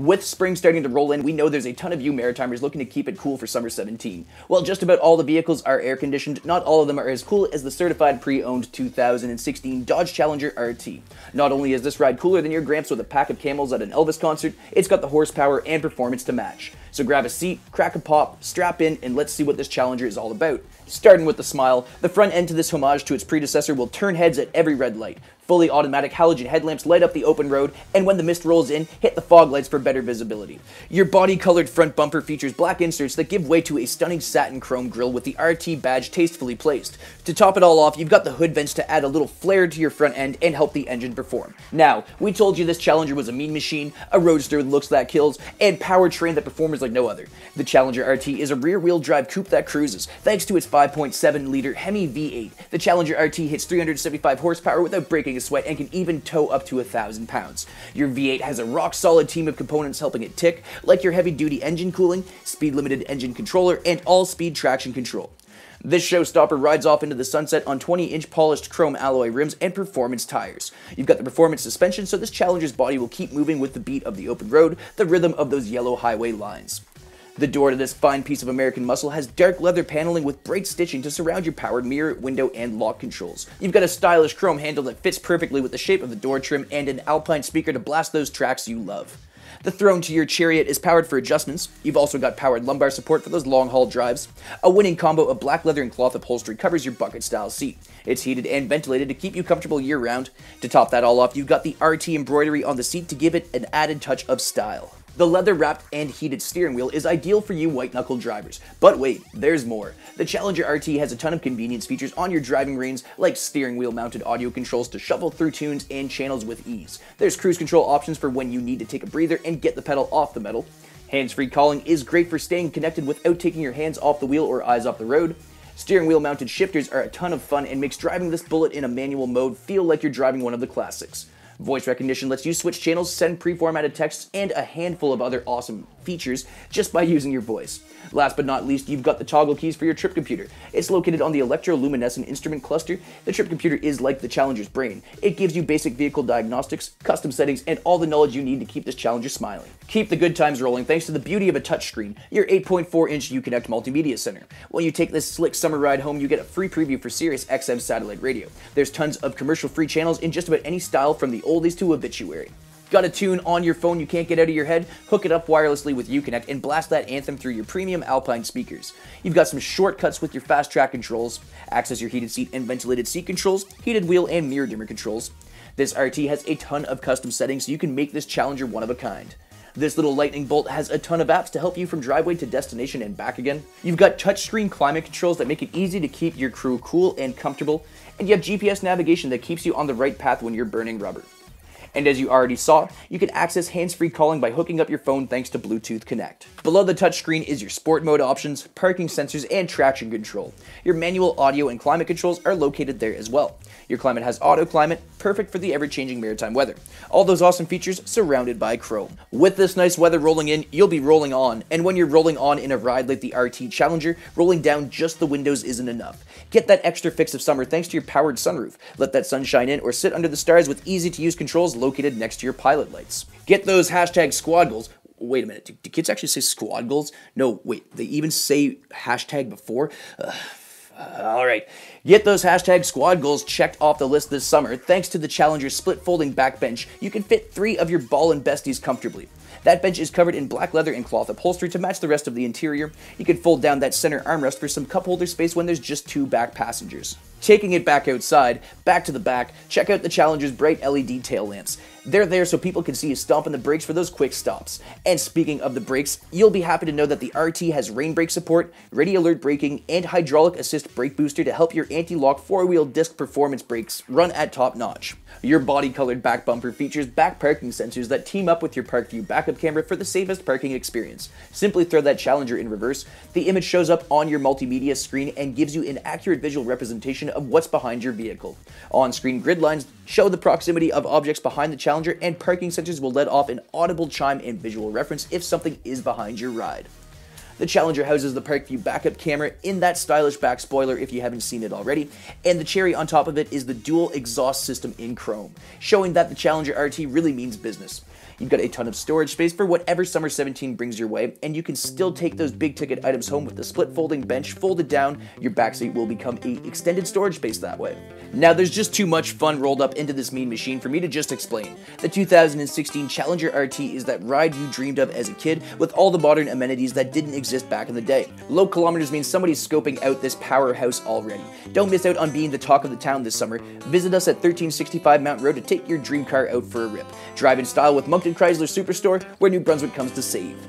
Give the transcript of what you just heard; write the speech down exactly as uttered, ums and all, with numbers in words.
With spring starting to roll in, we know there's a ton of you Maritimers looking to keep it cool for summer seventeen. Well, just about all the vehicles are air conditioned. Not all of them are as cool as the certified pre-owned two thousand sixteen Dodge Challenger R T. Not only is this ride cooler than your gramps with a pack of camels at an Elvis concert, it's got the horsepower and performance to match. So grab a seat, crack a pop, strap in, and let's see what this Challenger is all about. Starting with the smile, the front end to this homage to its predecessor will turn heads at every red light. Fully automatic halogen headlamps light up the open road, and when the mist rolls in, hit the fog lights for better visibility. Your body-colored front bumper features black inserts that give way to a stunning satin chrome grille with the R T badge tastefully placed. To top it all off, you've got the hood vents to add a little flair to your front end and help the engine perform. Now, we told you this Challenger was a mean machine, a roadster with looks that kills, and powertrain that performs like no other. The Challenger R T is a rear-wheel drive coupe that cruises. Thanks to its five point seven liter Hemi V eight, the Challenger R T hits three hundred seventy-five horsepower without breaking sweat and can even tow up to a thousand pounds. Your V eight has a rock-solid team of components helping it tick, like your heavy-duty engine cooling, speed-limited engine controller, and all-speed traction control. This showstopper rides off into the sunset on twenty inch polished chrome alloy rims and performance tires. You've got the performance suspension, so this Challenger's body will keep moving with the beat of the open road, the rhythm of those yellow highway lines. The door to this fine piece of American muscle has dark leather paneling with bright stitching to surround your powered mirror, window, and lock controls. You've got a stylish chrome handle that fits perfectly with the shape of the door trim and an Alpine speaker to blast those tracks you love. The throne to your chariot is powered for adjustments. You've also got powered lumbar support for those long-haul drives. A winning combo of black leather and cloth upholstery covers your bucket-style seat. It's heated and ventilated to keep you comfortable year-round. To top that all off, you've got the R T embroidery on the seat to give it an added touch of style. The leather-wrapped and heated steering wheel is ideal for you white-knuckle drivers. But wait, there's more. The Challenger R T has a ton of convenience features on your driving reins, like steering wheel-mounted audio controls to shuffle through tunes and channels with ease. There's cruise control options for when you need to take a breather and get the pedal off the metal. Hands-free calling is great for staying connected without taking your hands off the wheel or eyes off the road. Steering wheel-mounted shifters are a ton of fun and makes driving this bullet in a manual mode feel like you're driving one of the classics. Voice recognition lets you switch channels, send pre-formatted texts, and a handful of other awesome features just by using your voice. Last but not least, you've got the toggle keys for your trip computer. It's located on the electroluminescent instrument cluster. The trip computer is like the Challenger's brain. It gives you basic vehicle diagnostics, custom settings, and all the knowledge you need to keep this Challenger smiling. Keep the good times rolling thanks to the beauty of a touchscreen, your eight point four inch UConnect multimedia center. When you take this slick summer ride home, you get a free preview for Sirius X M satellite radio. There's tons of commercial-free channels in just about any style from the oldies to obituary. Got a tune on your phone you can't get out of your head? Hook it up wirelessly with UConnect and blast that anthem through your premium Alpine speakers. You've got some shortcuts with your fast track controls. Access your heated seat and ventilated seat controls, heated wheel and mirror dimmer controls. This R T has a ton of custom settings so you can make this Challenger one of a kind. This little lightning bolt has a ton of apps to help you from driveway to destination and back again. You've got touchscreen climate controls that make it easy to keep your crew cool and comfortable, and you have G P S navigation that keeps you on the right path when you're burning rubber. And as you already saw, you can access hands-free calling by hooking up your phone thanks to Bluetooth Connect. Below the touchscreen is your sport mode options, parking sensors, and traction control. Your manual audio and climate controls are located there as well. Your climate has auto climate, perfect for the ever-changing maritime weather. All those awesome features surrounded by chrome. With this nice weather rolling in, you'll be rolling on, and when you're rolling on in a ride like the R T Challenger, rolling down just the windows isn't enough. Get that extra fix of summer thanks to your powered sunroof. Let that sun shine in or sit under the stars with easy-to-use controls located next to your pilot lights. Get those hashtag squad goals. Wait a minute, do, do kids actually say squad goals? No, wait, they even say hashtag before? Ugh. Alright, get those hashtag squad goals checked off the list this summer. Thanks to the Challenger's split folding back bench, you can fit three of your ball and besties comfortably. That bench is covered in black leather and cloth upholstery to match the rest of the interior. You can fold down that center armrest for some cup holder space when there's just two back passengers. Taking it back outside, back to the back, check out the Challenger's bright L E D tail lamps. They're there so people can see you stomping the brakes for those quick stops. And speaking of the brakes, you'll be happy to know that the R T has rain brake support, ready alert braking, and hydraulic assist brake booster to help your anti-lock four-wheel disc performance brakes run at top notch. Your body-colored back bumper features back parking sensors that team up with your Parkview backup camera for the safest parking experience. Simply throw that Challenger in reverse, the image shows up on your multimedia screen and gives you an accurate visual representation of what's behind your vehicle. On-screen grid lines show the proximity of objects behind the Challenger, and parking sensors will let off an audible chime and visual reference if something is behind your ride. The Challenger houses the Parkview backup camera in that stylish back spoiler if you haven't seen it already, and the cherry on top of it is the dual exhaust system in chrome, showing that the Challenger R T really means business. You've got a ton of storage space for whatever summer seventeen brings your way, and you can still take those big ticket items home with the split folding bench folded down. Your backseat will become a extended storage space that way. Now there's just too much fun rolled up into this mean machine for me to just explain. The two thousand sixteen Challenger R T is that ride you dreamed of as a kid with all the modern amenities that didn't exist back in the day. Low kilometers means somebody's scoping out this powerhouse already. Don't miss out on being the talk of the town this summer. Visit us at thirteen sixty-five Mountain Road to take your dream car out for a rip. Drive in style with Moncton Chrysler Superstore, where New Brunswick comes to save.